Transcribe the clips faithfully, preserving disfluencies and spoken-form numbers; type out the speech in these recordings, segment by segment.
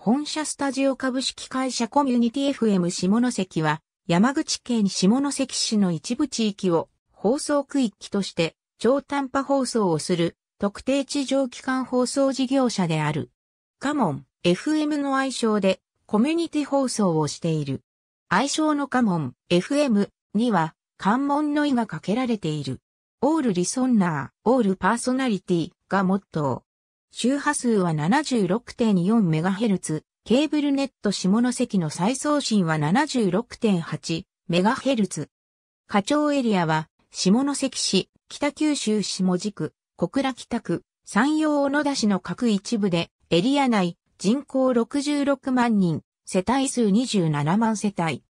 本社スタジオ株式会社コミュニティ エフエム 下関は、山口県下関市の一部地域を放送区域として超短波放送をする特定地上基幹放送事業者である。カモン エフエム の愛称でコミュニティ放送をしている。愛称のカモン エフエム には関門の意がかけられている。オールリソンナー、オールパーソナリティがモットー。周波数は ななじゅうろくてんよんメガヘルツ、ケーブルネット下関の再送信は ななじゅうろくてんはちメガヘルツ。課長エリアは、下関市、北九州市門司区、小倉北区、山陽小野田市の各一部で、エリア内、人口ろくじゅうろくまんにん、世帯数にじゅうななまんせたい。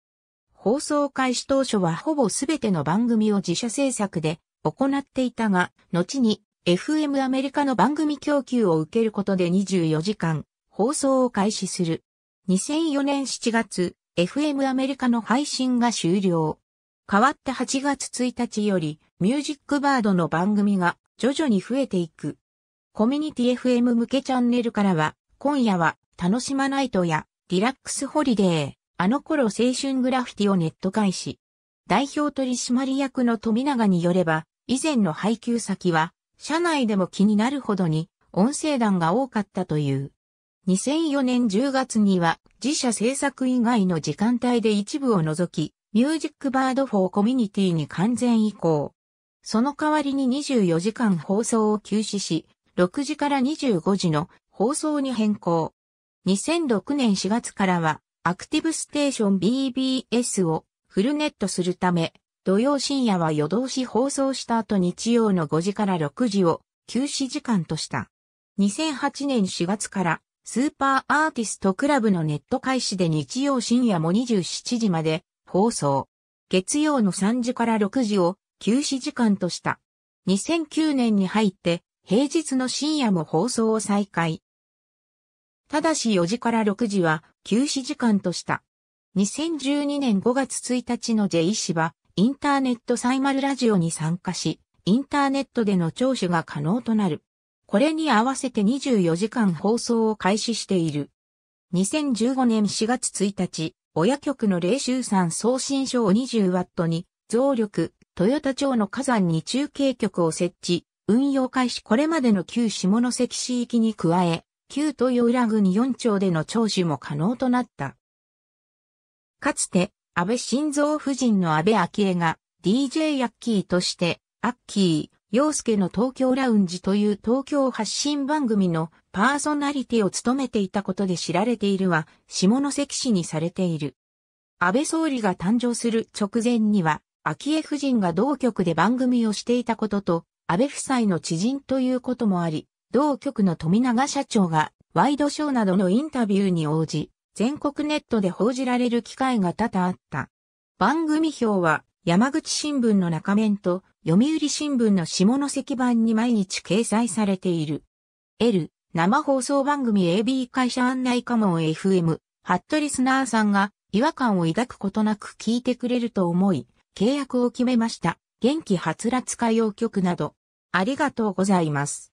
放送開始当初はほぼすべての番組を自社制作で行っていたが、後に、エフエム アメリカの番組供給を受けることでにじゅうよじかん放送を開始する。にせんよねんしちがつ、エフエム アメリカの配信が終了。変わったはちがつついたちより、ミュージックバードの番組が徐々に増えていく。コミュニティ エフエム 向けチャンネルからは、今夜は楽しまないとや、リラックスホリデー、あの頃青春グラフィティをネット開始。代表取締役の富永によれば、以前の配給先は、社内でも気になるほどに音声弾が多かったという。にせんよねんじゅうがつには自社制作以外の時間帯で一部を除き、ミュージックバードフォーコミュニティに完全移行。その代わりににじゅうよじかん放送を休止し、ろくじからにじゅうごじの放送に変更。にせんろくねんしがつからはアクティブステーション ビービーエス をフルネットするため、土曜深夜は夜通し放送した後日曜のごじからろくじを休止時間とした。にせんはちねんしがつからスーパーアーティストクラブのネット開始で日曜深夜もにじゅうしちじまで放送。月曜のさんじからろくじを休止時間とした。にせんきゅうねんに入って平日の深夜も放送を再開。ただしよじからろくじは休止時間とした。にせんじゅうにねんごがつついたちの J 芝インターネットサイマルラジオに参加し、インターネットでの聴取が可能となる。これに合わせてにじゅうよじかん放送を開始している。にせんじゅうごねんしがつついたち、親局の霊秀山送信所を にじゅうワット に増力、豊田町の火山に中継局を設置、運用開始これまでの旧下関市域に加え、旧豊浦郡よんちょうでの聴取も可能となった。かつて、安倍晋三夫人の安倍昭恵が ディージェー ヤッキーとして、アッキー、陽介の東京ラウンジという東京発信番組のパーソナリティを務めていたことで知られているは、下関市にされている。安倍総理が誕生する直前には、昭恵夫人が同局で番組をしていたことと、安倍夫妻の知人ということもあり、同局の富永社長がワイドショーなどのインタビューに応じ、全国ネットで報じられる機会が多々あった。番組表は山口新聞の中面と読売新聞の下関版に毎日掲載されている。L、生放送番組 エービー 会社案内カモン エフエム、ハットリスナーさんが違和感を抱くことなく聞いてくれると思い、契約を決めました。元気はつらつ歌謡曲など、ありがとうございます。